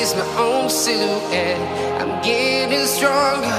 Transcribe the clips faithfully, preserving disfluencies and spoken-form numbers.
is my own silhouette. I'm getting stronger,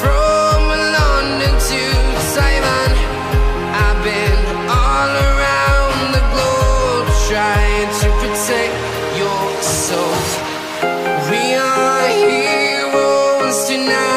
from London to Taiwan. I've been all around the globe, trying to protect your soul. We are heroes tonight.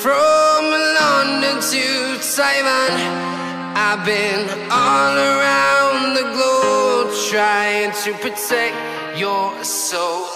From London to Taiwan, I've been all around the globe, trying to protect your soul.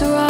was right.